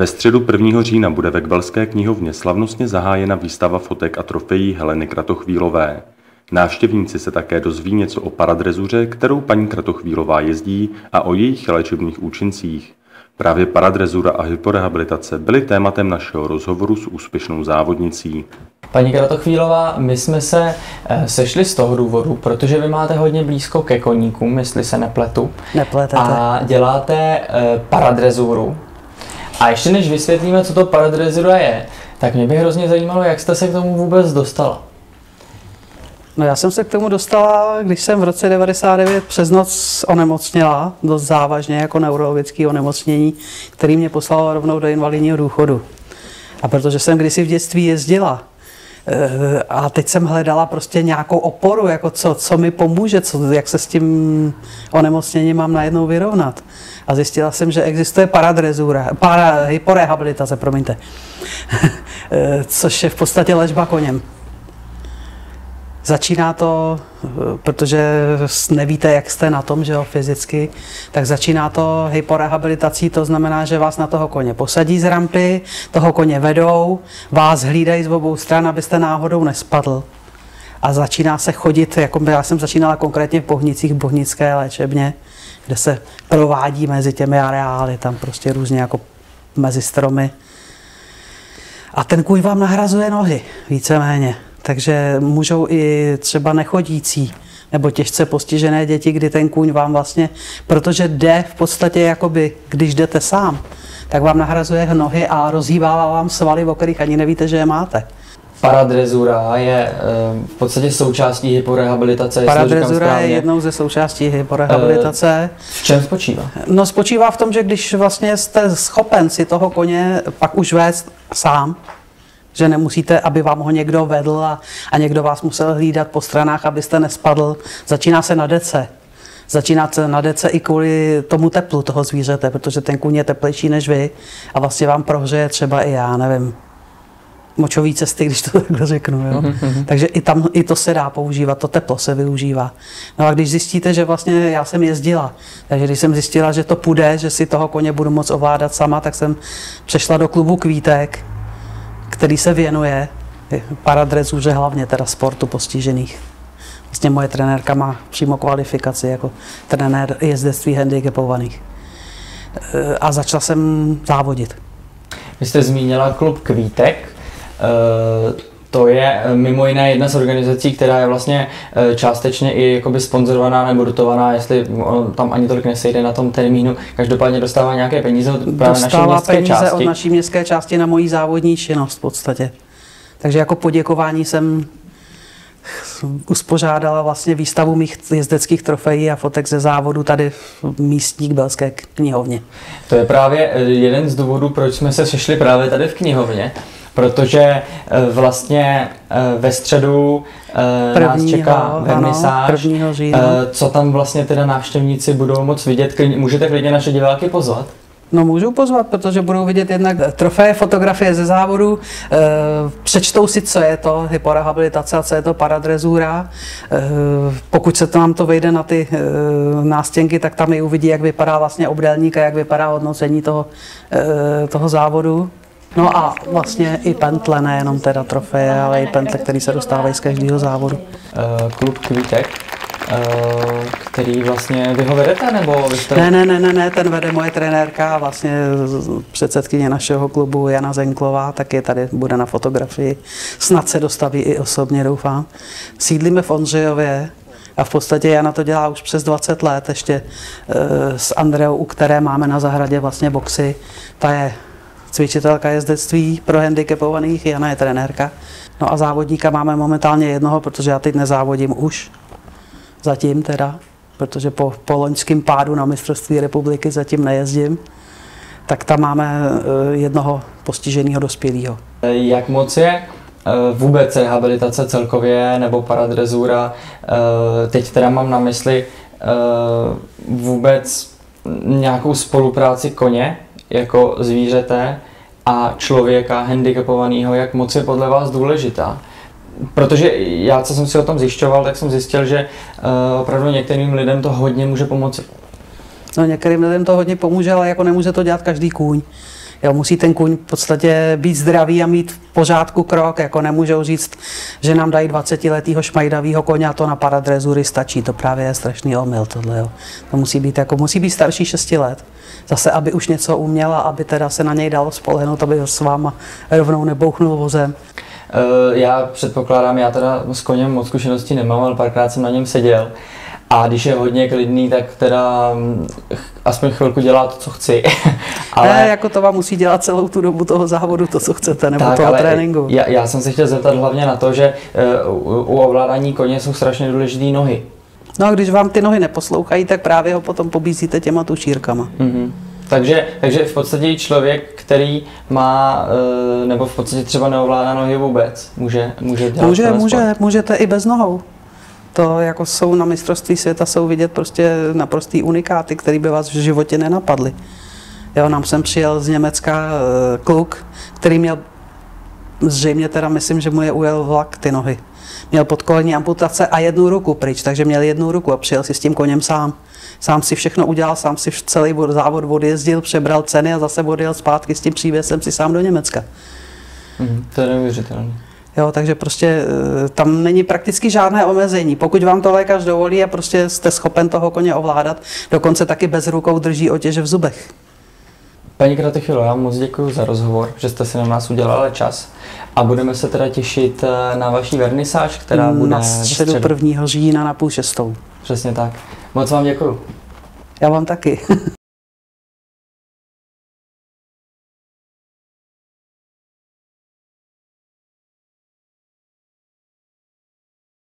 Ve středu 1. října bude ve Kbelské knihovně slavnostně zahájena výstava fotek a trofejí Heleny Kratochvílové. Návštěvníci se také dozví něco o paradrezuře, kterou paní Kratochvílová jezdí, a o jejich léčebných účincích. Právě paradrezura a hyporehabilitace byly tématem našeho rozhovoru s úspěšnou závodnicí. Paní Kratochvílová, my jsme se sešli z toho důvodu, protože vy máte hodně blízko ke koníkům, jestli se nepletu. Nepletete. A děláte paradrezuru. A ještě než vysvětlíme, co to paradrezura je, tak mě by hrozně zajímalo, jak jste se k tomu vůbec dostala. No, já jsem se k tomu dostala, když jsem v roce 1999 přes noc onemocněla, dost závažně, jako neurologické onemocnění, které mě poslalo rovnou do invalidního důchodu. A protože jsem kdysi v dětství jezdila a teď jsem hledala prostě nějakou oporu, jako co mi pomůže, jak se s tím onemocněním mám najednou vyrovnat. A zjistila jsem, že existuje hyporehabilitace, promiňte, což je v podstatě léčba koněm. Začíná to, protože nevíte, jak jste na tom, že jo, fyzicky, tak začíná to hyporehabilitací, to znamená, že vás na toho koně posadí z rampy, toho koně vedou, vás hlídají z obou stran, abyste náhodou nespadl. A začíná se chodit, jako já jsem začínala konkrétně v Bohnicích, v Bohnické léčebně, kde se provádí mezi těmi areály, tam prostě různě jako mezi stromy. A ten kůň vám nahrazuje nohy, víceméně. Takže můžou i třeba nechodící nebo těžce postižené děti, kdy ten kůň vám vlastně, protože jde v podstatě jakoby, když jdete sám, tak vám nahrazuje nohy a rozhýbává vám svaly, o kterých ani nevíte, že je máte. Paradrezura je v podstatě součástí hyporehabilitace. Paradrezura je jednou ze součástí hyporehabilitace. V čem spočívá? No, spočívá v tom, že když vlastně jste schopen si toho koně pak už vést sám, že nemusíte, aby vám ho někdo vedl a někdo vás musel hlídat po stranách, abyste nespadl. Začíná se na dece. Začíná se na dece i kvůli tomu teplu toho zvířete, protože ten kůň je teplejší než vy a vlastně vám prohřeje třeba i já, nevím, močový cesty, když to takhle řeknu. Jo? Takže i tam i to se dá používat, to teplo se využívá. No a když zjistíte, že vlastně já jsem jezdila, takže když jsem zjistila, že to půjde, že si toho koně budu moc ovládat sama, tak jsem přešla do klubu Kvítek, který se věnuje paradrezuře, hlavně teda sportu postižených. Vlastně moje trenérka má přímo kvalifikaci jako trenér jezdectví handicapovaných. A začala jsem závodit. Vy jste zmínila klub Kvítek. To je mimo jiné jedna z organizací, která je vlastně částečně i jakoby sponzorovaná nebo dotovaná, jestli tam ani tolik nesejde na tom termínu. Každopádně dostává nějaké peníze od naší městské části na moji závodní činnost v podstatě. Takže jako poděkování jsem uspořádala vlastně výstavu mých jezdeckých trofejí a fotek ze závodu tady v místní Kbelské knihovně. To je právě jeden z důvodů, proč jsme se sešli právě tady v knihovně. Protože vlastně ve středu nás čeká vernisáž, co tam vlastně teda návštěvníci budou moc vidět. Můžete klidně naše diváky pozvat? No, můžu pozvat, protože budou vidět jednak trofeje, fotografie ze závodu, přečtou si, co je to hyporehabilitace a co je to paradrezura. Pokud se tam to vejde na ty nástěnky, tak tam i uvidí, jak vypadá vlastně obdélník a jak vypadá hodnocení toho závodu. No a vlastně i pentle, nejenom teda trofeje, ale i pentle, které se dostávají z každého závodu. Klub Kvítek, který vlastně, vy ho vedete, nebo vy jste... Ne, ten vede moje trenérka, vlastně předsedkyně našeho klubu Jana Zenklová, taky tady bude na fotografii, snad se dostaví i osobně, doufám. Sídlíme v Ondřejově. A v podstatě Jana to dělá už přes 20 let, ještě s Andreou, u které máme na zahradě vlastně boxy. Ta je cvičitelka jezdectví pro handicapovaných, Jana je trenérka. No a závodníka máme momentálně jednoho, protože já teď nezávodím už. Zatím teda, protože po loňském pádu na mistrovství republiky zatím nejezdím. Tak tam máme jednoho postiženého dospělého. Jak moc je vůbec rehabilitace celkově nebo paradrezura, teď teda mám na mysli vůbec nějakou spolupráci koně jako zvířete a člověka handicapovaného, jak moc je podle vás důležitá? Protože já, co jsem si o tom zjišťoval, tak jsem zjistil, že opravdu některým lidem to hodně může pomoci. No, některým lidem to hodně pomůže, ale jako nemůže to dělat každý kůň. Jo, musí ten kůň v podstatě být zdravý a mít v pořádku krok, jako nemůžou říct, že nám dají 20-letýho šmajdavýho koně a to na paradrezury stačí, to právě je strašný omyl tohle, jo. To musí být starší 6 let, zase, aby už něco uměla, aby teda se na něj dalo spolehnout, aby ho s váma rovnou nebouchnul vozem. Já předpokládám, já teda s koněm moc zkušeností nemám, ale párkrát jsem na něm seděl. A když je hodně klidný, tak teda aspoň chvilku dělá to, co chci. Ale ne, jako to vám musí dělat celou tu dobu toho závodu, to, co chcete, nebo tak, toho tréninku. Já jsem se chtěl zeptat hlavně na to, že u ovládání koně jsou strašně důležité nohy. No a když vám ty nohy neposlouchají, tak právě ho potom pobízíte těma tušírkama. Mm-hmm. Takže v podstatě člověk, který má, nebo v podstatě třeba neovládá nohy vůbec, může dělat můžete i bez nohou. To jako jsou na mistrovství světa, jsou vidět prostě naprostý unikáty, který by vás v životě nenapadly. Jo, nám sem přijel z Německa kluk, který měl, zřejmě teda myslím, že mu je ujel vlak ty nohy. Měl podkolní amputace a jednu ruku pryč, takže měl jednu ruku a přijel si s tím koněm sám. Sám si všechno udělal, sám si celý závod odjezdil, přebral ceny a zase odjel zpátky s tím přívěsem si sám do Německa. To je neuvěřitelné. Jo, takže prostě tam není prakticky žádné omezení. Pokud vám to lékař dovolí a prostě jste schopen toho koně ovládat, dokonce taky bez rukou drží otěž v zubech. Paní Kratochvílová, já moc děkuji za rozhovor, že jste si na nás udělala čas a budeme se teda těšit na vaší vernisáž, která bude na středu 1. října na 5:30. Přesně tak. Moc vám děkuji. Já vám taky.